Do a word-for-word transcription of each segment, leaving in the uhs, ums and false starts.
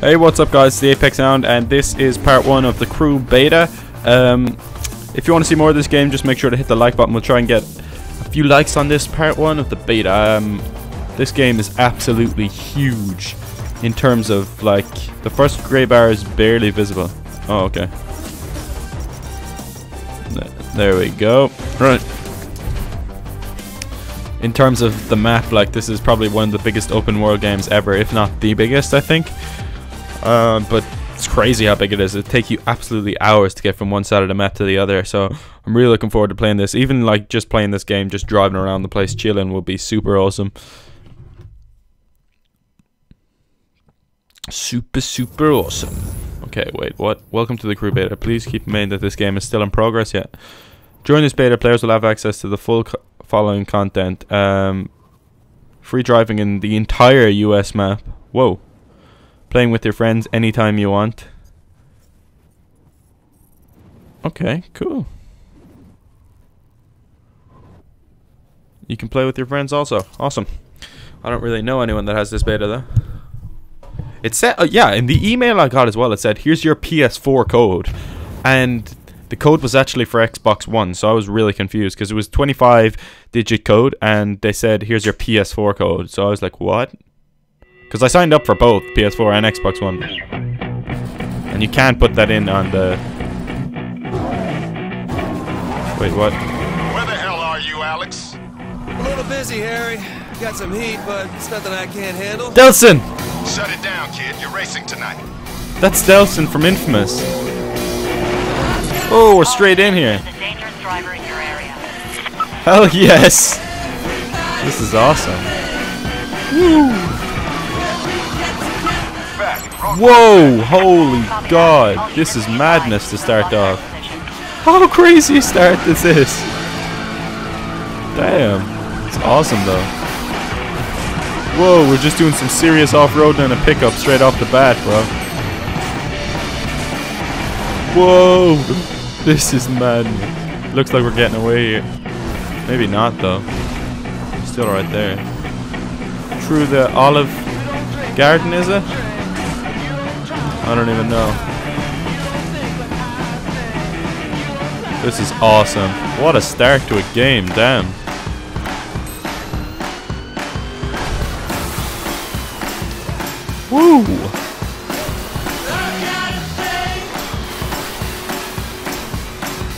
Hey, what's up guys, it's the Apex Hound, and this is part one of the Crew beta. Um, if you want to see more of this game, just make sure to hit the like button. We'll try and get a few likes on this part one of the beta. Um, this game is absolutely huge in terms of, like, the first grey bar is barely visible. Oh, okay. There we go. Right. In terms of the map, like, this is probably one of the biggest open world games ever, if not the biggest, I think. Uh, but it's crazy how big it is. It'll take you absolutely hours to get from one side of the map to the other. So I'm really looking forward to playing this. Even, like, just playing this game, just driving around the place, chilling, will be super awesome. Super, super awesome. Okay, wait, what? Welcome to the Crew beta. Please keep in mind that this game is still in progress yet. During this beta, players will have access to the full co following content. Um, free driving in the entire U S map. Whoa. Playing with your friends anytime you want. Okay, cool. You can play with your friends also. Awesome. I don't really know anyone that has this beta though. It said, uh, yeah, in the email I got as well, it said, here's your P S four code. And the code was actually for Xbox One, so I was really confused, because it was twenty-five digit code, and they said, here's your P S four code. So I was like, what? Because I signed up for both, P S four and Xbox One. And you can't put that in on the... Wait, what? Where the hell are you, Alex? A little busy, Harry. Got some heat, but it's nothing I can't handle. Delsin! Shut it down, kid. You're racing tonight. That's Delsin from Infamous. Oh, we're straight in here. Hell yes! This is awesome. Woo! Whoa! Holy God! This is madness to start off. How crazy a start this is! Damn. It's awesome though. Whoa, we're just doing some serious off-roading and a pickup straight off the bat, bro. Whoa! This is madness. Looks like we're getting away here. Maybe not, though. Still right there. Through the olive garden, is it? I don't even know. This is awesome. What a start to a game, damn. Woo!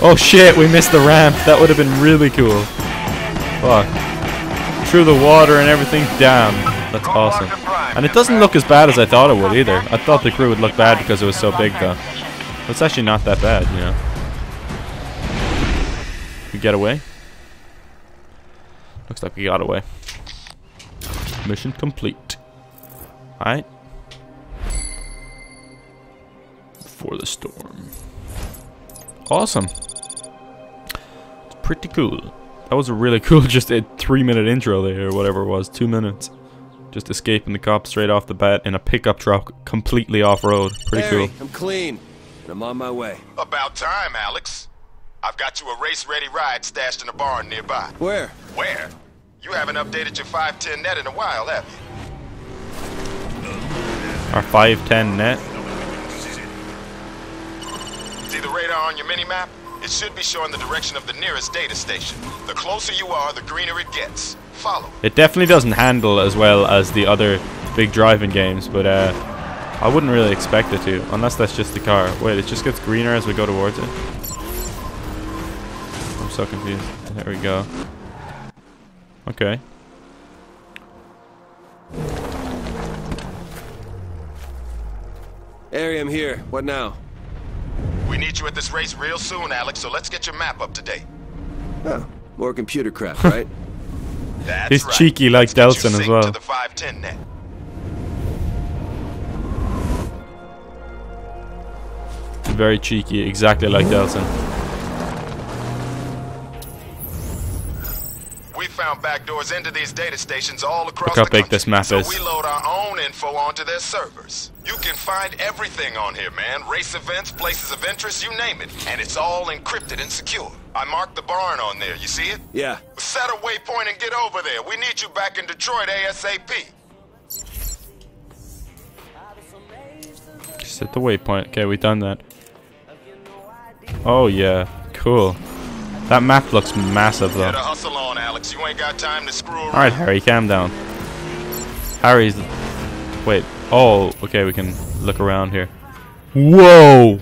Oh shit, we missed the ramp. That would have been really cool. Fuck. Through the water and everything. Damn. That's awesome. And it doesn't look as bad as I thought it would either. I thought the Crew would look bad because it was so big though. It's actually not that bad, you know. We get away? Looks like we got away. Mission complete. Alright. Before the storm. Awesome. It's pretty cool. That was a really cool just a three minute intro there, or whatever it was. Two minutes. Just escaping the cops straight off the bat in a pickup truck, completely off road. Pretty Harry, cool. I'm clean. And I'm on my way. About time, Alex. I've got you a race ready ride stashed in a barn nearby. Where? Where? You haven't updated your five ten net in a while, have you? Our five ten net. See the radar on your mini-map? It should be showing the direction of the nearest data station. The closer you are, the greener it gets. Follow. It definitely doesn't handle as well as the other big driving games, but uh, I wouldn't really expect it to, unless that's just the car. Wait, it just gets greener as we go towards it. I'm so confused. There we go. Okay. Harry, I'm here. What now? We need you at this race real soon, Alex, so let's get your map up to date. Oh, more computer crap, right? That's He's right. cheeky like Delsin as well. To the five ten net. Very cheeky, exactly like Delsin. We found back doors into these data stations all across the country. Look how big this map is. So we load our own info onto their servers. You can find everything on here, man. Race events, places of interest, you name it. And it's all encrypted and secure. I marked the barn on there, you see it? Yeah. Set a waypoint and get over there. We need you back in Detroit ASAP. Just hit the waypoint. Okay, we've done that. Oh yeah, cool. That map looks massive though. Alright Harry, calm down. Harry's... Wait. Oh, okay, we can look around here. Whoa!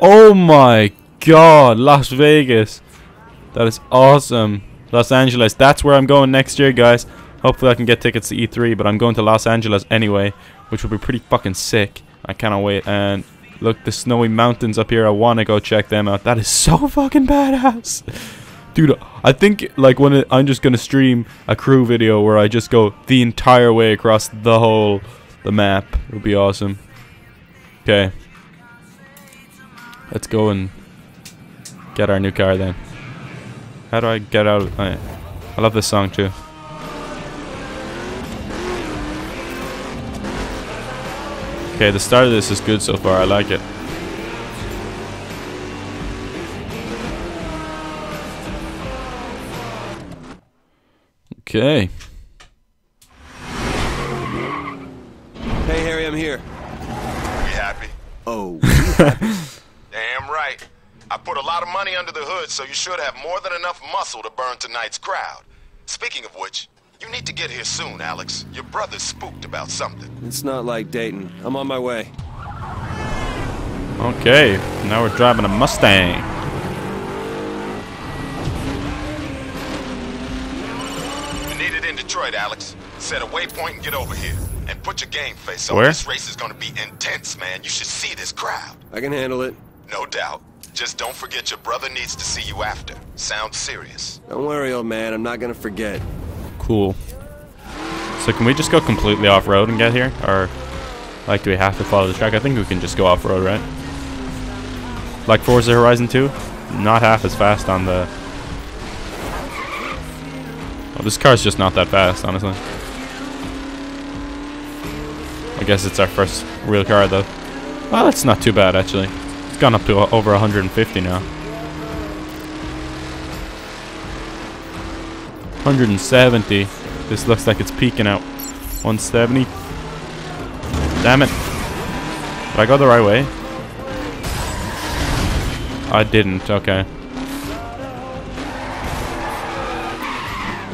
Oh my god, Las Vegas. That is awesome. Los Angeles, that's where I'm going next year, guys. Hopefully I can get tickets to E three, but I'm going to Los Angeles anyway, which will be pretty fucking sick. I cannot wait. And look, the snowy mountains up here, I want to go check them out. That is so fucking badass. Dude, I think like when it, I'm just going to stream a crew video where I just go the entire way across the whole the map. It'll be awesome. Okay. Let's go and get our new car then. How do I get out of I, I love this song too. Okay, the start of this is good so far, I like it. Okay. Hey Harry, I'm here. You happy? Oh. Damn right. I put a lot of money under the hood, so you should have more than enough muscle to burn tonight's crowd. Speaking of which, you need to get here soon, Alex. Your brother's spooked about something. It's not like Dayton. I'm on my way. Okay, now we're driving a Mustang. You need it in Detroit, Alex. Set a waypoint and get over here. And put your game face on. Where? This race is gonna be intense, man. You should see this crowd. I can handle it. No doubt. Just don't forget your brother needs to see you after. Sounds serious. Don't worry, old man. I'm not gonna forget. Cool. So can we just go completely off-road and get here? Or, like, do we have to follow the track? I think we can just go off-road, right? Like Forza Horizon two? Not half as fast on the... Oh, this car's just not that fast, honestly. I guess it's our first real car, though. Well, that's not too bad, actually. It's gone up to over one hundred fifty now. one hundred seventy. This looks like it's peaking out. one seventy. Damn it. Did I go the right way? I didn't. Okay.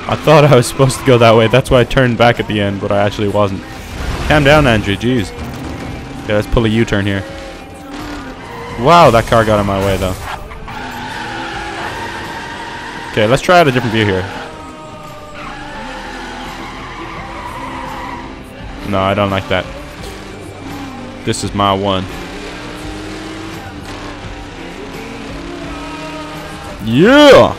I thought I was supposed to go that way. That's why I turned back at the end, but I actually wasn't. Calm down, Andrew. Jeez. Okay, let's pull a U-turn here. Wow, that car got in my way, though. Okay, let's try out a different view here. No, I don't like that. This is my one. Yeah!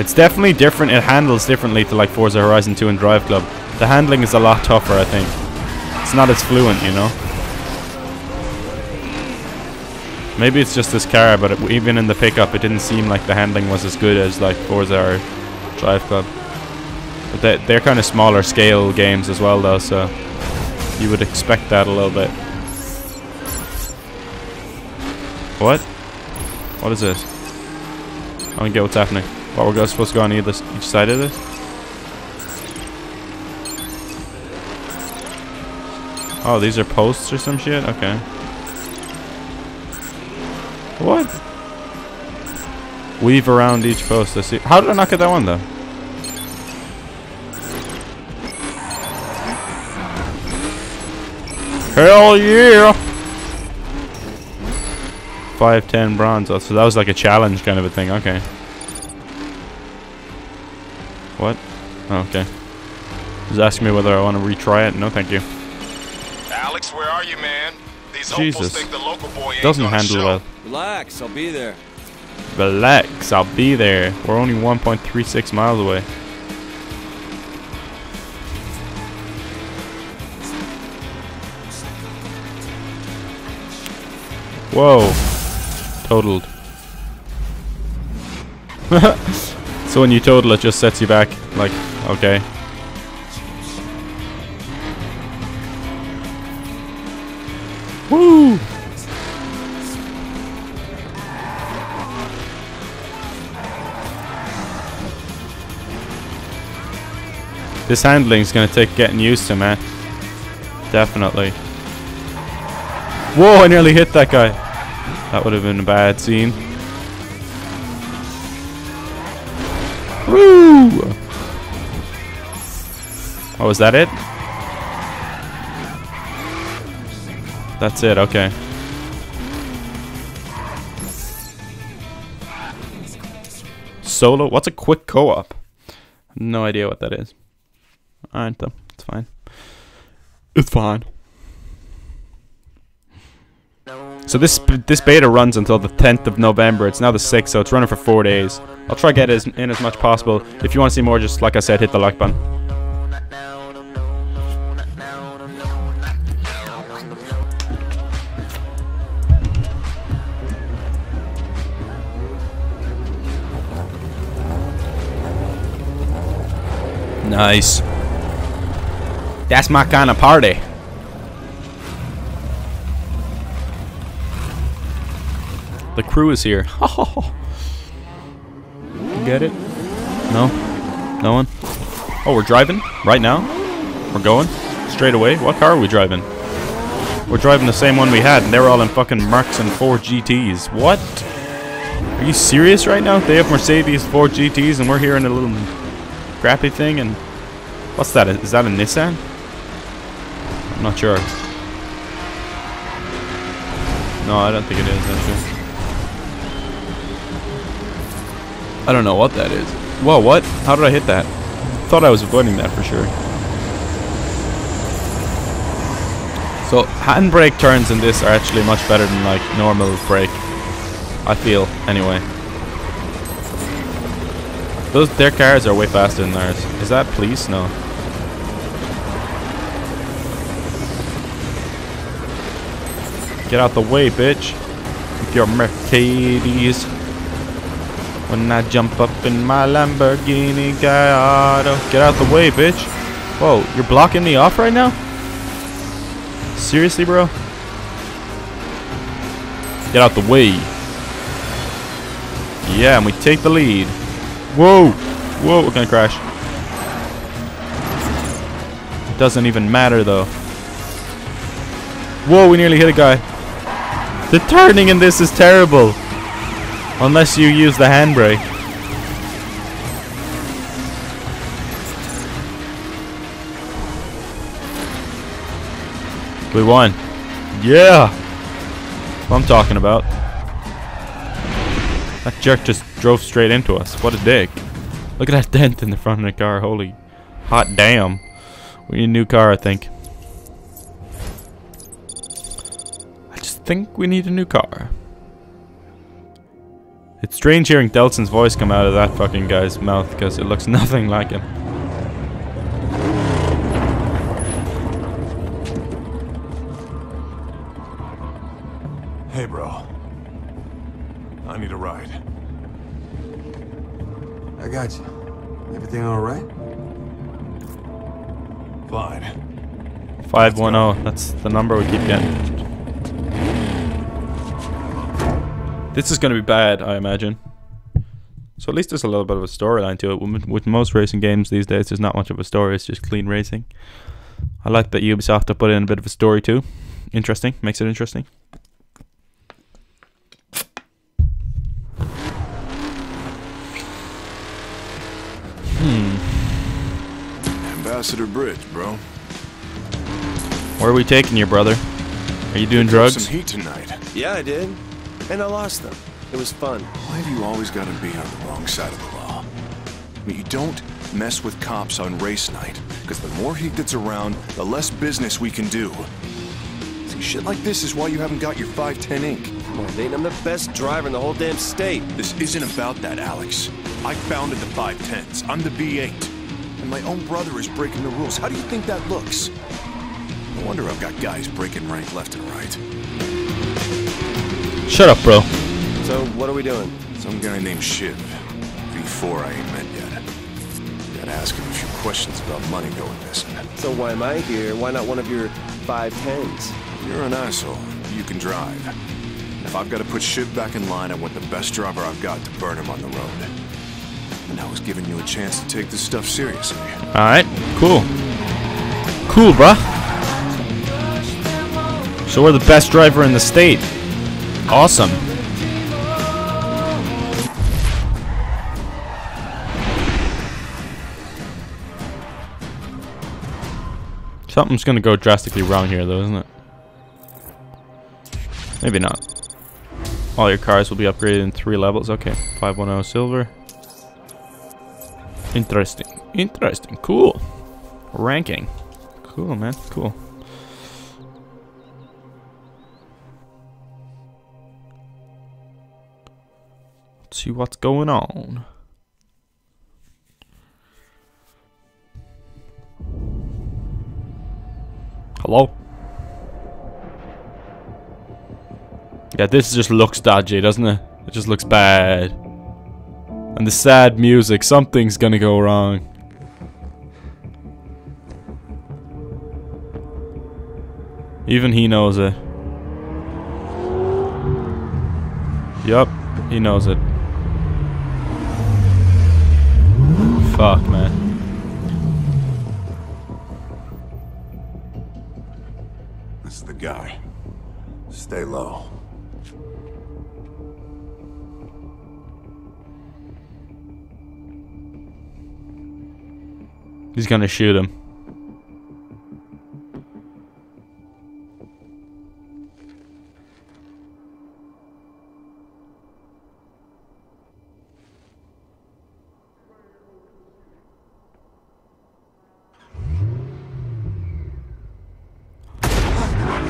It's definitely different. It handles differently to like Forza Horizon two and Drive Club. The handling is a lot tougher, I think. It's not as fluent, you know? Maybe it's just this car, but it, even in the pickup, it didn't seem like the handling was as good as like Forza or Drive Club. But they, they're kind of smaller scale games as well, though, so you would expect that a little bit. What? What is this? I don't get what's happening. What, we're supposed to go on either, each side of this? Oh, these are posts or some shit? Okay. What? Weave around each post. I see. How did I not get that one, though? Hell yeah! five ten bronze. So that was like a challenge kind of a thing. Okay. What? Oh, okay. He's asking me whether I want to retry it. No, thank you. Alex, where are you, man? These Jesus. Think the local boy ain't doesn't handle show. Well. Relax, I'll be there. Relax, I'll be there. We're only one point three six miles away. Whoa. Totaled. So when you total, it just sets you back. Like, okay. Woo! This handling is going to take getting used to, man. Definitely. Whoa, I nearly hit that guy. That would have been a bad scene. Woo! Oh, is that it? That's it, okay. Solo? What's a quick co-op? No idea what that is. Alright though, it's fine. It's fine. So this this beta runs until the tenth of November. It's now the sixth, so it's running for four days. I'll try to get as, in as much possible. If you want to see more, just like I said, hit the like button. Nice. That's my kind of party. The crew is here. Oh. Get it? No? No one? Oh, we're driving? Right now? We're going? Straight away? What car are we driving? We're driving the same one we had, and they were all in fucking Mercs and four G Ts. What? Are you serious right now? They have Mercedes, four G Ts, and we're here in a little crappy thing, and... What's that? Is that a Nissan? I'm not sure. No, I don't think it is, actually. I don't know what that is. Whoa, what? How did I hit that? Thought I was avoiding that for sure. So handbrake turns in this are actually much better than like normal brake, I feel, anyway. Those their cars are way faster than ours. Is that police? No. Get out the way, bitch. With your Mercedes. When I jump up in my Lamborghini Gallardo. Get out the way, bitch. Whoa, you're blocking me off right now? Seriously, bro? Get out the way. Yeah, and we take the lead. Whoa. Whoa, we're gonna crash. It doesn't even matter, though. Whoa, we nearly hit a guy. The turning in this is terrible. Unless you use the handbrake. We won. Yeah! That's what I'm talking about. That jerk just drove straight into us. What a dick. Look at that dent in the front of the car. Holy hot damn. We need a new car, I think. I just think we need a new car. It's strange hearing Delsin's voice come out of that fucking guy's mouth, because it looks nothing like him. Hey, bro. I need a ride. I got you. Everything all right? Fine. five one zero. That's the number we keep getting. This is going to be bad, I imagine. So at least there's a little bit of a storyline to it. With most racing games these days, there's not much of a story. It's just clean racing. I like that Ubisoft have put in a bit of a story too. Interesting. Makes it interesting. Hmm. Ambassador Bridge, bro. Where are we taking you, brother? Are you doing drugs? Some heat tonight. Yeah, I did. And I lost them. It was fun. Why have you always got to be on the wrong side of the law? I mean, you don't mess with cops on race night, because the more heat that's around, the less business we can do. See, shit like this is why you haven't got your five ten Incorporated. Come on, Nate, I'm the best driver in the whole damn state. This isn't about that, Alex. I founded the five tens. I'm the V eight. And my own brother is breaking the rules. How do you think that looks? No wonder I've got guys breaking rank left and right. Shut up, bro. So, what are we doing? Some guy named Shiv. V four I ain't met yet. Gotta ask him a few questions about money going missing. So why am I here? Why not one of your five tens? You're an asshole. You can drive. If I've got to put Shiv back in line, I want the best driver I've got to burn him on the road. and I was giving you a chance to take this stuff seriously. Alright, cool. Cool, bruh. So we're the best driver in the state. Awesome. Something's gonna go drastically wrong here, though, isn't it? Maybe not. All your cars will be upgraded in three levels. Okay, five ten silver. Interesting. Interesting. Cool. Ranking. Cool, man. Cool. Let's see what's going on. Hello? Yeah, this just looks dodgy, doesn't it? It just looks bad. And the sad music, something's gonna go wrong. Even he knows it. Yup, he knows it. Fuck, man. This is the guy. Stay low. He's gonna shoot him.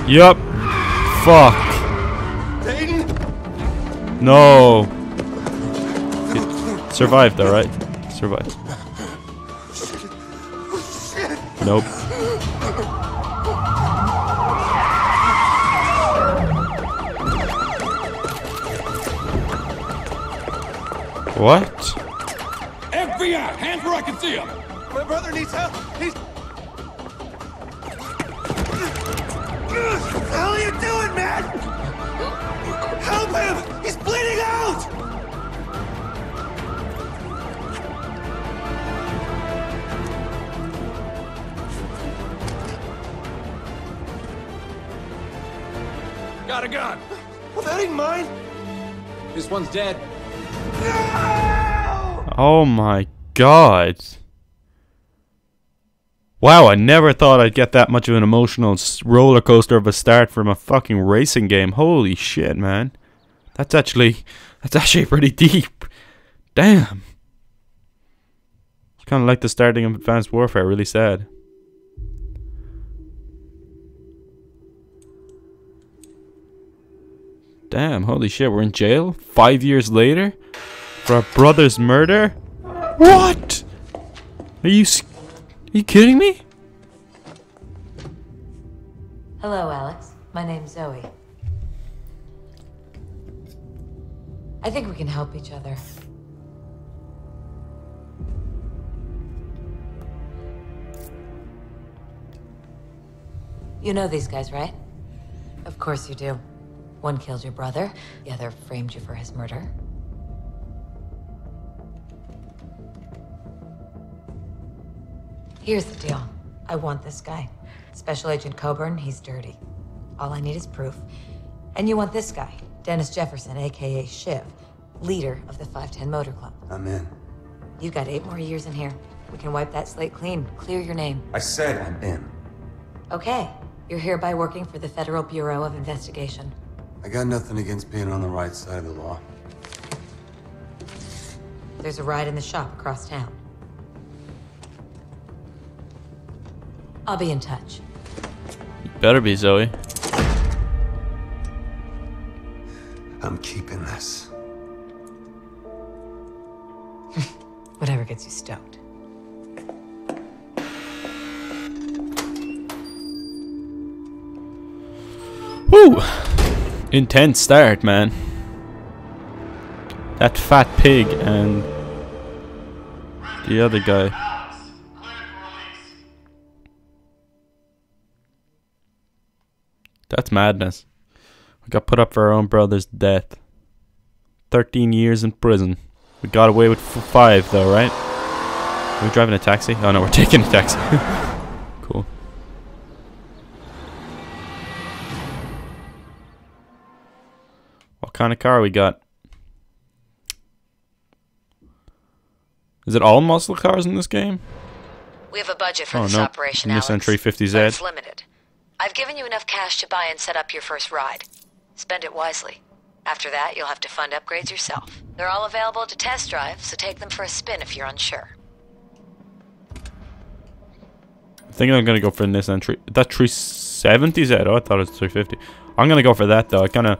Yup. Fuck. No. It survived though, right? Survived. Nope. What? F B I, hands where I can see him. My brother needs help. He's. What the hell are you doing, man? Help him! He's bleeding out! Got a gun. Well, that ain't mine. This one's dead. No! Oh my god. Wow, I never thought I'd get that much of an emotional roller coaster of a start from a fucking racing game. Holy shit, man. That's actually that's actually pretty deep. Damn. It's kinda like the starting of Advanced Warfare, really sad. Damn, holy shit, we're in jail? Five years later? For our brother's murder? What? Are you Are you kidding me? Hello, Alex. My name's Zoe. I think we can help each other. You know these guys, right? Of course you do. One killed your brother, the other framed you for his murder. Here's the deal. I want this guy. Special Agent Coburn, he's dirty. All I need is proof. And you want this guy, Dennis Jefferson, A K A Shiv, leader of the five ten Motor Club. I'm in. You got eight more years in here. We can wipe that slate clean, clear your name. I said I'm in. Okay, you're hereby working for the Federal Bureau of Investigation. I got nothing against being on the right side of the law. There's a ride in the shop across town. I'll be in touch. You better be, Zoe. I'm keeping this. Whatever gets you stoked. Woo! Intense start, man. That fat pig and the other guy. That's madness. We got put up for our own brother's death. thirteen years in prison. We got away with five though, right? Are we driving a taxi? Oh no, we're taking a taxi. Cool. What kind of car we got? Is it all muscle cars in this game? We have a budget for oh, this no. operation, Alex. Nissan three fifty Z. But it's limited. I've given you enough cash to buy and set up your first ride. Spend it wisely. After that, you'll have to fund upgrades yourself. They're all available to test drive, so take them for a spin if you're unsure. I'm thinking I'm gonna go for this entry. That three seventy Z. Oh, I thought it was three fifty. I'm gonna go for that though. I kind of,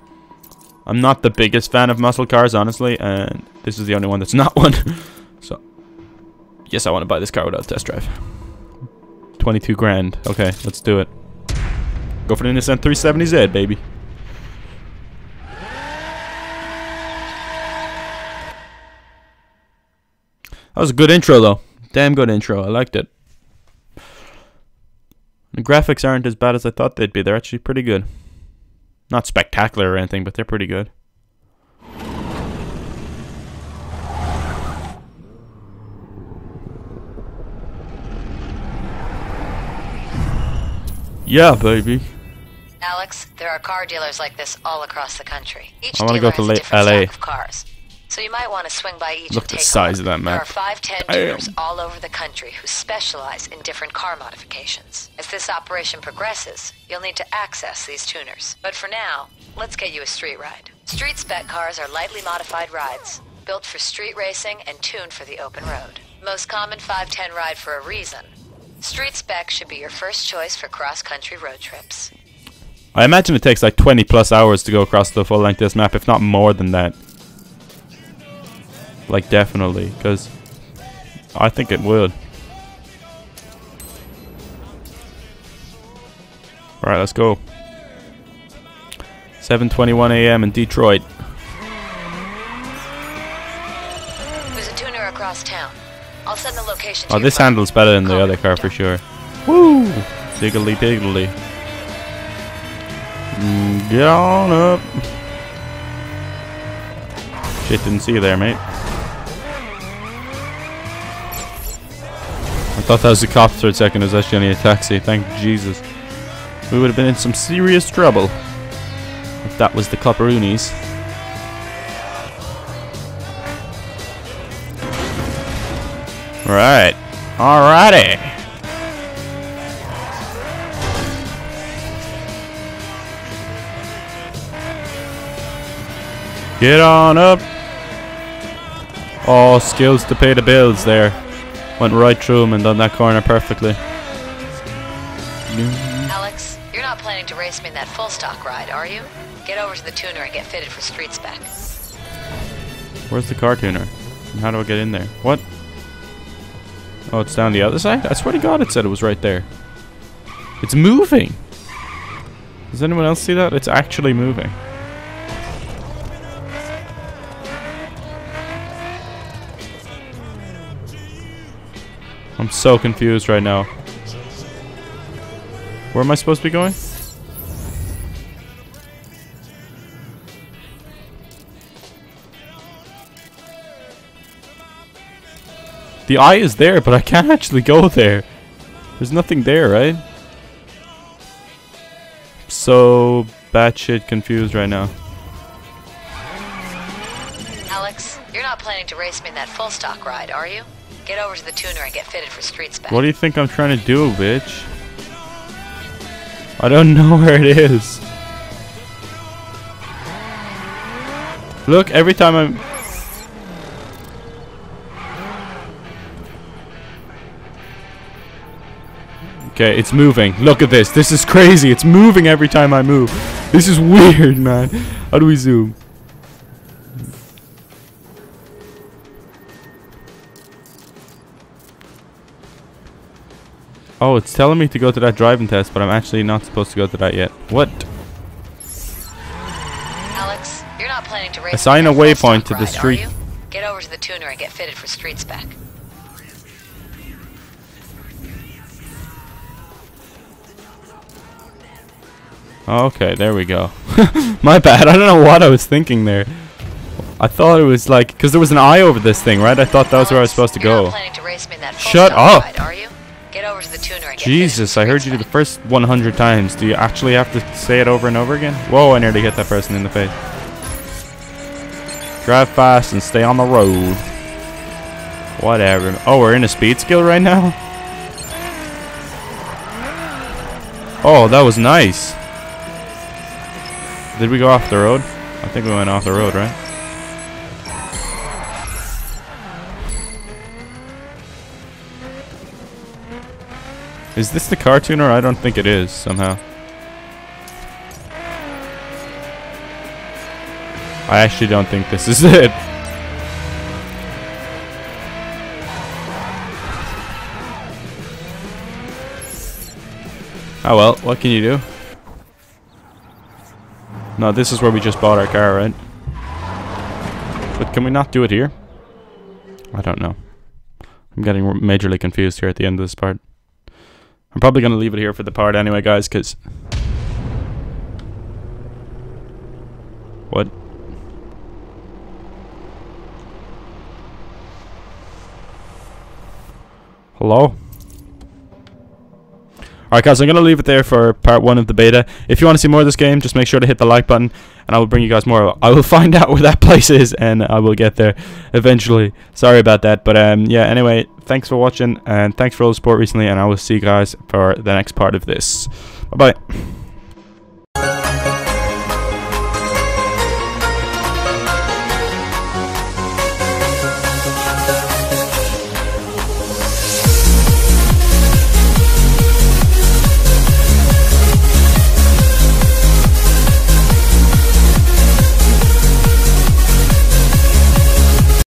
I'm not the biggest fan of muscle cars, honestly, and this is the only one that's not one. So, yes, I want to buy this car without a test drive. twenty-two grand. Okay, let's do it. Go for the Nissan three seventy Z, baby. That was a good intro though. Damn good intro. I liked it. The graphics aren't as bad as I thought they'd be. They're actually pretty good. Not spectacular or anything, but they're pretty good. Yeah, baby. Alex, there are car dealers like this all across the country. Each I want to go to L A. Stock of cars. So you might want to swing by each Look and at take the size a look. Of that map. There are five, ten dealers all over the country who specialize in different car modifications. As this operation progresses, you'll need to access these tuners. But for now, let's get you a street ride. Street spec cars are lightly modified rides, built for street racing and tuned for the open road. Most common five ten ride for a reason. Street spec should be your first choice for cross-country road trips. I imagine it takes like twenty plus hours to go across the full length of this map, if not more than that. Like, definitely, because I think it would. Alright, let's go. seven twenty-one A M in Detroit. There's a tuner across town. I'll send the location to you. Oh, this handles better than the other car for sure. Woo! Diggly diggly. Mm, get on up. Shit, didn't see you there, mate. I thought that was a cop for a second. It was actually only a taxi. Thank Jesus. We would have been in some serious trouble if that was the copperoonies. Alright. Alrighty. Get on up. Oh, skills to pay the bills there. Went right through him and done that corner perfectly. Alex, you're not planning to race me in that full stock ride, are you? Get over to the tuner and get fitted for street spec. Where's the car tuner? And how do I get in there? What? Oh, it's down the other side? I swear to God it said it was right there. It's moving! Does anyone else see that? It's actually moving. I'm so confused right now. Where am I supposed to be going? The eye is there, but I can't actually go there. There's nothing there, right? I'm so batshit confused right now. Alex, you're not planning to race me in that full stock ride, are you? Get over to the tuner and get fitted for street spec. What do you think I'm trying to do, bitch? I don't know where it is. Look, every time I'm... Okay, it's moving. Look at this. This is crazy. It's moving every time I move. This is weird, man. How do we zoom? Oh, it's telling me to go to that driving test, but I'm actually not supposed to go to that yet. What? Alex, you're not planning to race. Assign a waypoint to the street. Get over to the tuner and get fitted for street spec. Okay, there we go. My bad. I don't know what I was thinking there. I thought it was like, because there was an eye over this thing, right? I thought that was where I was supposed to go. Shut up! Jesus, I heard you do the first one hundred times. Do you actually have to say it over and over again? Whoa, I nearly hit that person in the face. Drive fast and stay on the road. Whatever. Oh, we're in a speed skill right now? Oh, that was nice. Did we go off the road? I think we went off the road, right? Is this the car tuner? I don't think it is, somehow. I actually don't think this is it. Oh well, what can you do? No, this is where we just bought our car, right? But can we not do it here? I don't know. I'm getting majorly confused here at the end of this part. I'm probably going to leave it here for the part anyway, guys, because... What? Hello? Alright guys, I'm going to leave it there for part one of the beta. If you want to see more of this game, just make sure to hit the like button, and I will bring you guys more. I will find out where that place is, and I will get there eventually. Sorry about that, but um, yeah, anyway, thanks for watching, and thanks for all the support recently, and I will see you guys for the next part of this. Bye-bye.